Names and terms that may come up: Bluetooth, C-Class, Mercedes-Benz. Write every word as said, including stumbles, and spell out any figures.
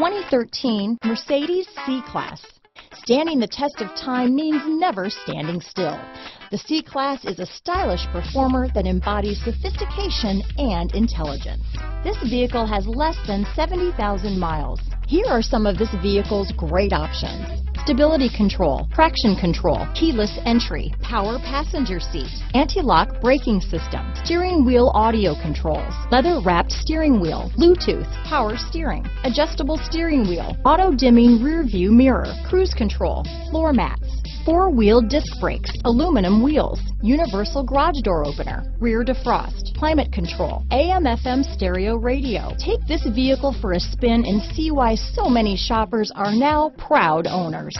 twenty thirteen Mercedes C-Class. Standing the test of time means never standing still. The C-Class is a stylish performer that embodies sophistication and intelligence. This vehicle has less than seventy thousand miles. Here are some of this vehicle's great options: stability control, traction control, keyless entry, power passenger seat, anti-lock braking system, steering wheel audio controls, leather-wrapped steering wheel, Bluetooth, power steering, adjustable steering wheel, auto-dimming rear-view mirror, cruise control, floor mats, four-wheel disc brakes, aluminum wheels, universal garage door opener, rear defrost, climate control, A M F M stereo radio. Take this vehicle for a spin and see why so many shoppers are now proud owners.